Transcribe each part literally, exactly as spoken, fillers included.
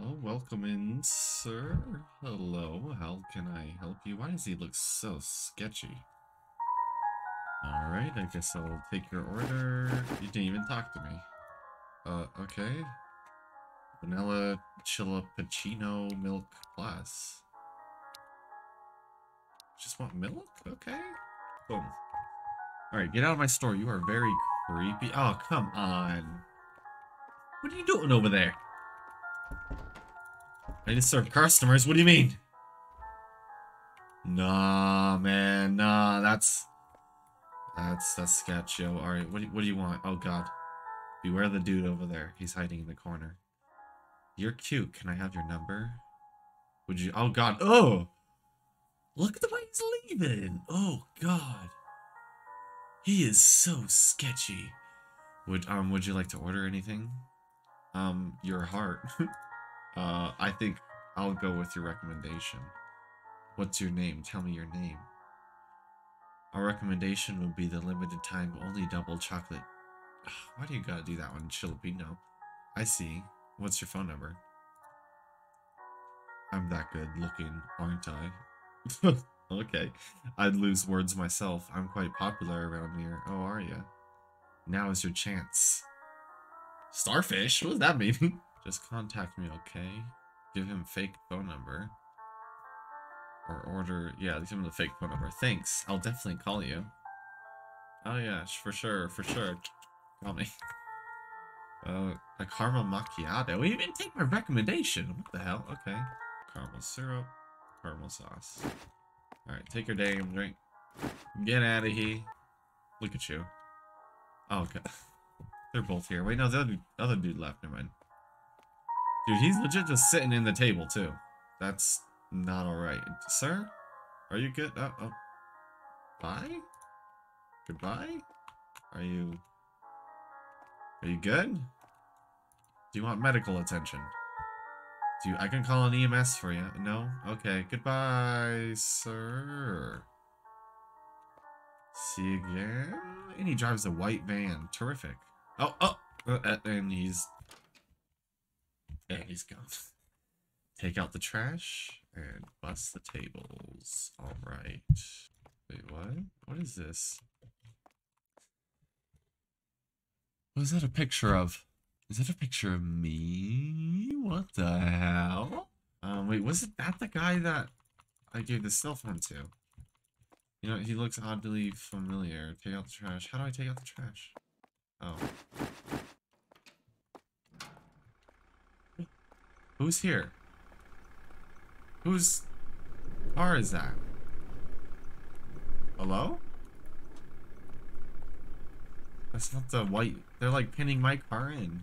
Oh, welcome in, sir. Hello, how can I help you? Why does he look so sketchy? Alright, I guess I'll take your order. You didn't even talk to me. Uh, okay. Vanilla Chilappuccino Milk Plus. Just want milk? Okay. Boom. Alright, get out of my store. You are very creepy. Oh, come on. What are you doing over there? I just serve customers. What do you mean? Nah, man. Nah, that's... That's... That's sketchy. Alright, what do, what do you want? Oh, God. Beware the dude over there. He's hiding in the corner. You're cute. Can I have your number? Would you... Oh, God. Oh! Look at the way he's leaving. Oh, God. He is so sketchy. Would um would you like to order anything? Um, your heart. uh, I think I'll go with your recommendation. What's your name? Tell me your name. Our recommendation would be the limited time only double chocolate. Ugh, why do you gotta do that one, Chilapino? I see. What's your phone number? I'm that good looking, aren't I? Okay, I'd lose words myself. I'm quite popular around here. Oh, are ya? Now is your chance. Starfish? What does that mean? Just contact me, okay? Give him fake phone number. Or order... Yeah, give him the fake phone number. Thanks. I'll definitely call you. Oh, yeah, for sure, for sure. Call me. Uh, a caramel macchiato? You didn't take my recommendation. What the hell? Okay. Caramel syrup. Caramel sauce. Alright, take your damn drink. Get out of here. Look at you. Oh, God. They're both here. Wait, no, the other, other dude left. Never mind. Dude, he's legit just sitting in the table, too. That's not alright. Sir? Are you good? Oh, oh. Bye? Goodbye? Are you... Are you good? Do you want medical attention? Do you, I can call an E M S for you. No? Okay. Goodbye, sir. See you again? And he drives a white van. Terrific. Oh, oh! Uh, and he's... And he's gone. Take out the trash and bust the tables. Alright. Wait, what? What is this? What is that a picture of? Is that a picture of me? What the hell? Um, wait, wasn't that the guy that I gave the cell phone to? You know, he looks oddly familiar. Take out the trash. How do I take out the trash? Oh. Who's here? Whose car is that? Hello? That's not the white. They're like pinning my car in.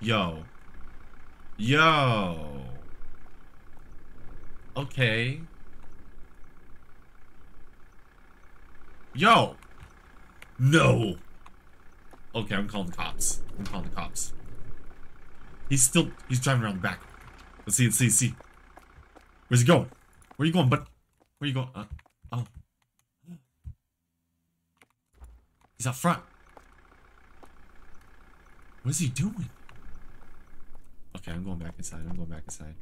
Yo. Yo. Okay. Yo. No. Okay, I'm calling the cops. I'm calling the cops. He's still, he's driving around the back. Let's see, let's see, let's see. Where's he going? Where are you going, bud? Where are you going? Uh, oh. He's up front. What is he doing? Okay, I'm going back inside. I'm going back inside.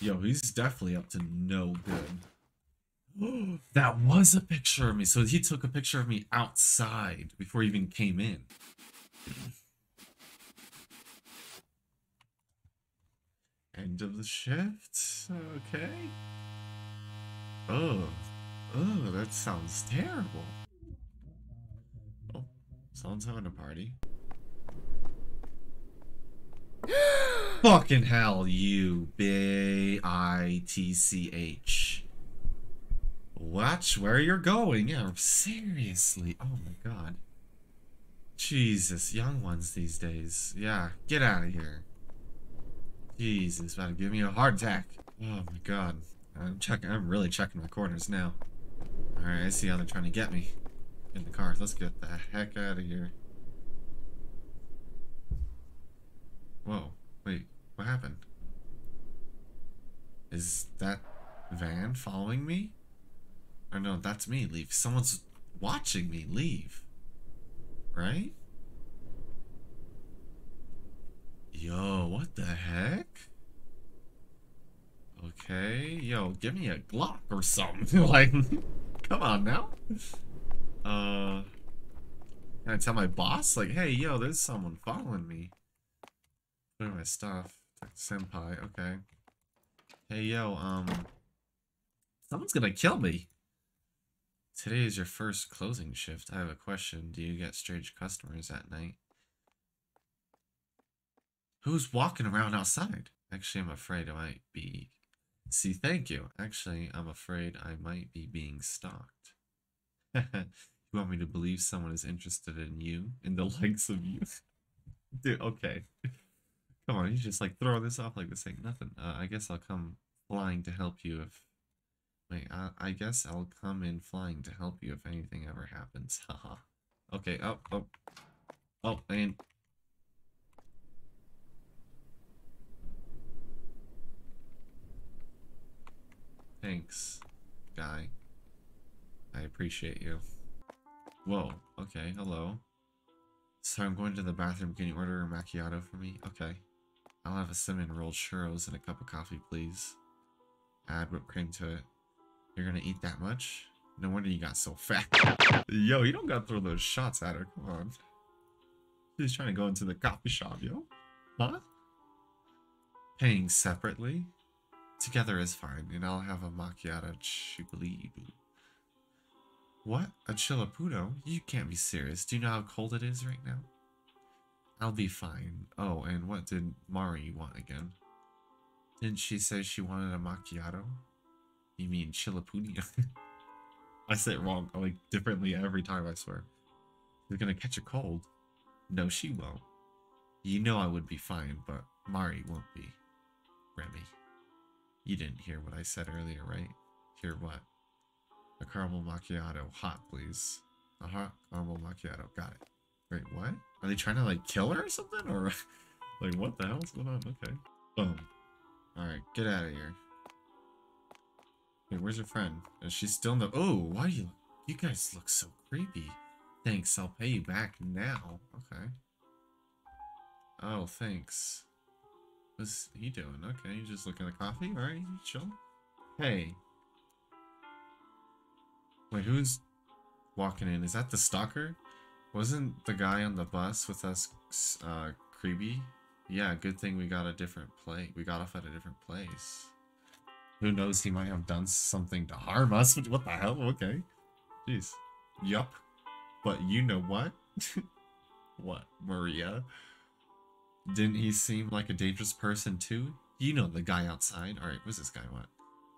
Yo, he's definitely up to no good. That was a picture of me. So he took a picture of me outside before he even came in. End of the shift. Okay. Oh. Oh, that sounds terrible. Oh, someone's having a party. Fucking hell, you B I T C H. Watch where you're going. Yeah, seriously. Oh my God. Jesus, young ones these days. Yeah, get out of here. Jesus, about to give me a heart attack. Oh my God. I'm checking. I'm really checking my corners now. Alright, I see how they're trying to get me. In the car. Let's get the heck out of here. Whoa. Wait. What happened? Is that van following me? Oh no, that's me. Leave. Someone's watching me. Leave. Right? know, give me a Glock or something. Like, come on now. Uh, can I tell my boss? Like, hey, yo, there's someone following me. Clear my stuff. Senpai, okay. Hey, yo, um, someone's gonna kill me. Today is your first closing shift. I have a question. Do you get strange customers at night? Who's walking around outside? Actually, I'm afraid I might be... See, thank you. Actually, I'm afraid I might be being stalked. You want me to believe someone is interested in you? In the likes of you? Dude, okay. Come on, you just like throw this off like this ain't nothing. Uh, I guess I'll come flying to help you if... Wait, I, I guess I'll come in flying to help you if anything ever happens. Haha. Okay, oh, oh. Oh, and... Thanks, guy. I appreciate you. Whoa, okay, hello. So I'm going to the bathroom. Can you order a macchiato for me? Okay. I'll have a cinnamon rolled churros and a cup of coffee, please. Add whipped cream to it. You're gonna eat that much? No wonder you got so fat. Yo, you don't gotta throw those shots at her. Come on. She's trying to go into the coffee shop, yo. Huh? Paying separately? Together is fine, and I'll have a macchiato chilipudo. What? A chilipudo? You can't be serious. Do you know how cold it is right now? I'll be fine. Oh, and what did Mari want again? Didn't she say she wanted a macchiato? You mean chilipudio? I say it wrong, like, differently every time, I swear. You're gonna catch a cold. No, she won't. You know I would be fine, but Mari won't be. Remy. You didn't hear what I said earlier, right? Hear what? A caramel macchiato, hot, please. A hot caramel macchiato, got it. Wait, what? Are they trying to, like, kill her or something? Or, like, what the hell's going on? Okay. Boom. Alright, get out of here. Wait, where's your friend? Is she still in the- Oh, why do you- You guys look so creepy. Thanks, I'll pay you back now. Okay. Oh, thanks. What's he doing? Okay, you just looking at the coffee? Alright, chill. Hey. Wait, who's walking in? Is that the stalker? Wasn't the guy on the bus with us uh, creepy? Yeah, good thing we got a different place. We got off at a different place. Who knows, he might have done something to harm us. What the hell? Okay. Jeez. Yup. But you know what? What, Maria? Didn't he seem like a dangerous person too? You know the guy outside. Alright, what's this guy want?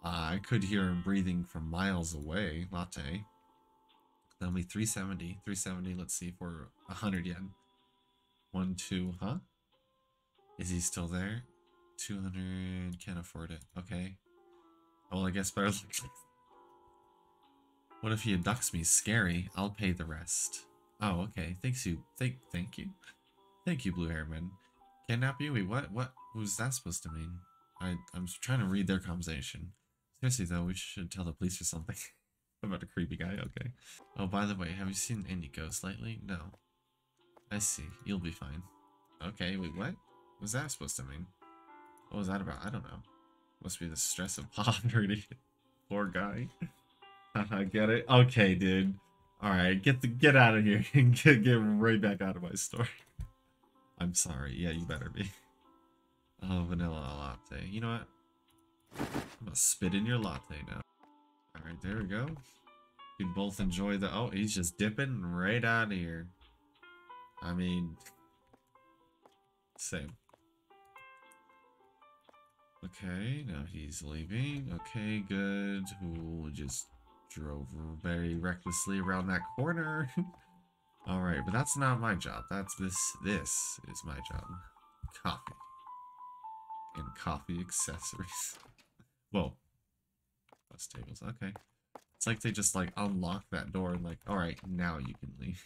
Uh, I could hear him breathing from miles away. Latte. That'll be three seventy. three seventy, let's see, for one hundred yen. one, two, huh? Is he still there? two hundred, can't afford it. Okay. Well, I guess better luck. What if he abducts me? Scary. I'll pay the rest. Oh, okay. Thanks you. Thank, thank you. Thank you, Blue Hairman. Kidnap you? Wait, what? What was that supposed to mean? I, I'm trying to read their conversation. Seriously, though, we should tell the police or something. About a creepy guy, okay. Oh, by the way, have you seen any ghosts lately? No. I see. You'll be fine. Okay, wait, what? What was that supposed to mean? What was that about? I don't know. Must be the stress of poverty. Poor guy. I get it. Okay, dude. Alright, get the get out of here and get, get right back out of my store. I'm sorry. Yeah, you better be. Oh, vanilla latte. You know what? I'm gonna spit in your latte now. Alright, there we go. You both enjoy the... Oh, he's just dipping right out of here. I mean... Same. Okay, now he's leaving. Okay, good. Ooh, just drove very recklessly around that corner. All right, but that's not my job. That's this. This is my job. Coffee. And coffee accessories. Whoa. Bus tables. Okay. It's like they just like unlock that door and like, all right, now you can leave.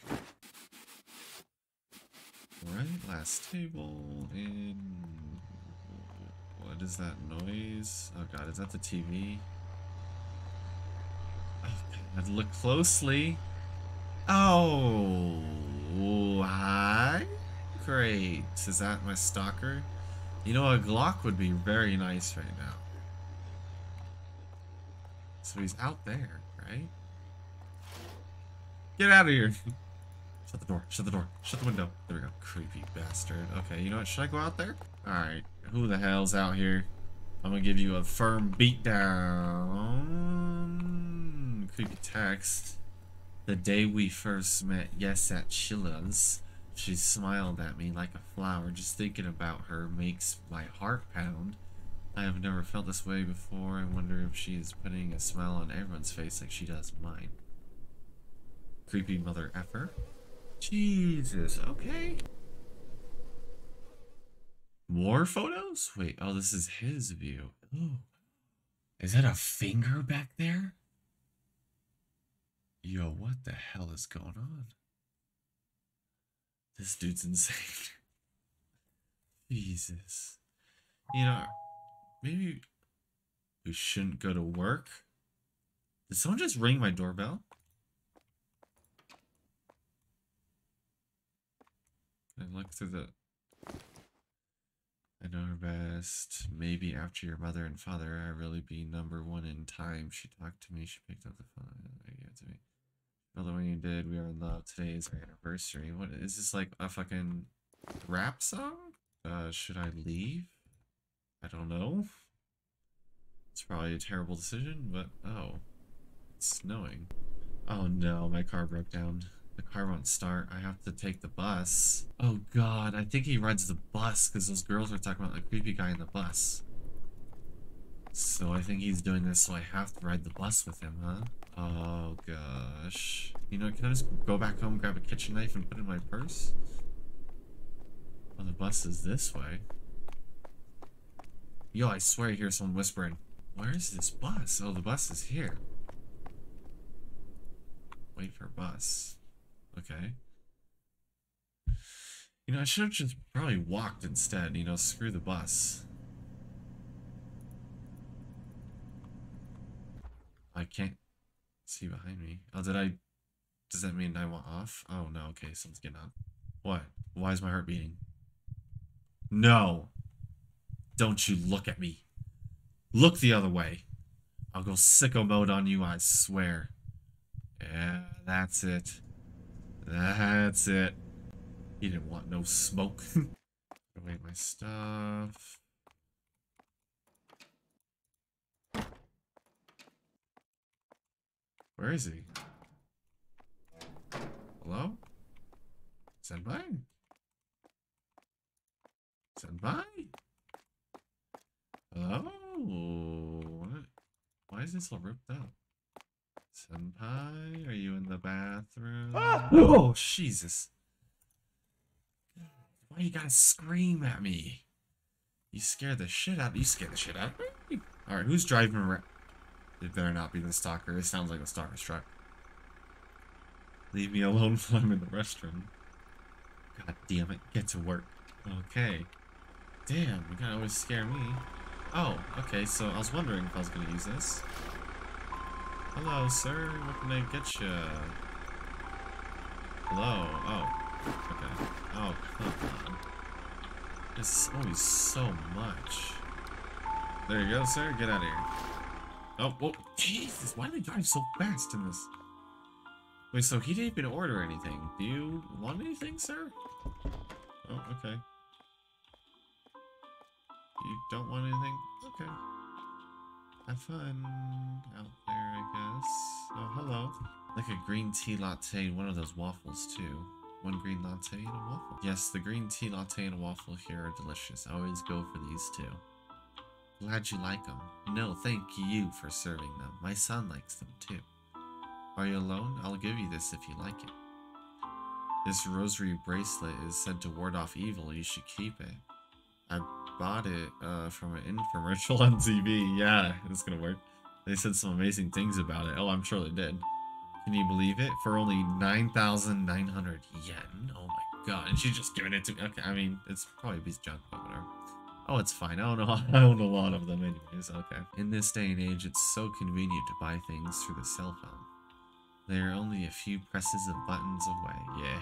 All right, last table. And what is that noise? Oh God, is that the T V? Oh, I'd look closely. Oh, hi. Great. Is that my stalker? You know, a Glock would be very nice right now. So he's out there, right? Get out of here. Shut the door. Shut the door. Shut the window. There we go. Creepy bastard. Okay, you know what? Should I go out there? Alright. Who the hell's out here? I'm gonna give you a firm beatdown. Creepy text. The day we first met, yes, at Chilla's, she smiled at me like a flower. Just thinking about her makes my heart pound. I have never felt this way before. I wonder if she is putting a smile on everyone's face like she does mine. Creepy mother effer. Jesus, okay. More photos? Wait, oh, this is his view. Ooh. Is that a finger back there? Yo, what the hell is going on? This dude's insane. Jesus. You know, maybe we shouldn't go to work. Did someone just ring my doorbell? And look through the... I know her best. Maybe after your mother and father, I really be number one in time. She talked to me. She picked up the phone. I gave it to me. Although when you did, we are in love. Today is our anniversary. What is this, like a fucking rap song? Uh, should I leave? I don't know. It's probably a terrible decision, but oh, it's snowing. Oh no, my car broke down. The car won't start. I have to take the bus. Oh god, I think he rides the bus because those girls were talking about the creepy guy in the bus. So I think he's doing this so I have to ride the bus with him, huh? Oh gosh. You know, can I just go back home, grab a kitchen knife, and put it in my purse? Well, the bus is this way. Yo, I swear I hear someone whispering. Where is this bus? Oh, the bus is here. Wait for bus. Okay. You know, I should have just probably walked instead. You know, screw the bus. I can't see behind me. Oh, did I... Does that mean I went off? Oh, no. Okay, someone's getting on. What? Why is my heart beating? No! Don't you look at me. Look the other way. I'll go sicko mode on you, I swear. Yeah, that's it. That's it. He didn't want no smoke. Put away my stuff. Where is he? Hello? Stand by. Stand by. Hello? What? Why is this all ripped up? Senpai, are you in the bathroom? Ah! Oh, Jesus. Why you gotta scream at me? You scare the shit out You scare the shit out of me. Alright, who's driving around? It better not be the stalker. It sounds like a stalker's truck. Leave me alone while I'm in the restroom. God damn it. Get to work. Okay. Damn, you gotta always scare me. Oh, okay, so I was wondering if I was gonna use this. Hello, sir. What can I get you? Hello. Oh. Okay. Oh, come on. It's always so much. There you go, sir. Get out of here. Oh, oh, Jesus. Why do they drive so fast in this? Wait, so he didn't even order anything. Do you want anything, sir? Oh, okay. You don't want anything? Okay. Have fun out there, I guess. Oh, hello. Like a green tea latte and one of those waffles, too. One green latte and a waffle. Yes, the green tea latte and a waffle here are delicious. I always go for these, too. Glad you like them. No, thank you for serving them. My son likes them, too. Are you alone? I'll give you this if you like it. This rosary bracelet is said to ward off evil. You should keep it. I bought it uh, from an infomercial on T V. Yeah, it's gonna work. They said some amazing things about it. Oh, I'm sure they did. Can you believe it? For only nine thousand nine hundred yen. Oh my god. And she's just giving it to me. Okay, I mean, it's probably a piece of junk, but whatever. Oh, it's fine. I own, a, I own a lot of them anyways. Okay. In this day and age, it's so convenient to buy things through the cell phone. They are only a few presses of buttons away. Yeah.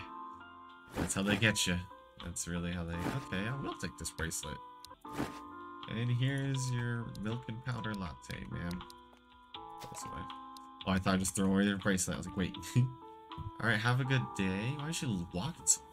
That's how they get you. That's really how they... Okay, I will take this bracelet. And here's your milk and powder latte, ma'am. That's why. Oh, I thought I'd just throw away their bracelet. I was like, wait. Alright, have a good day. Why is she walking so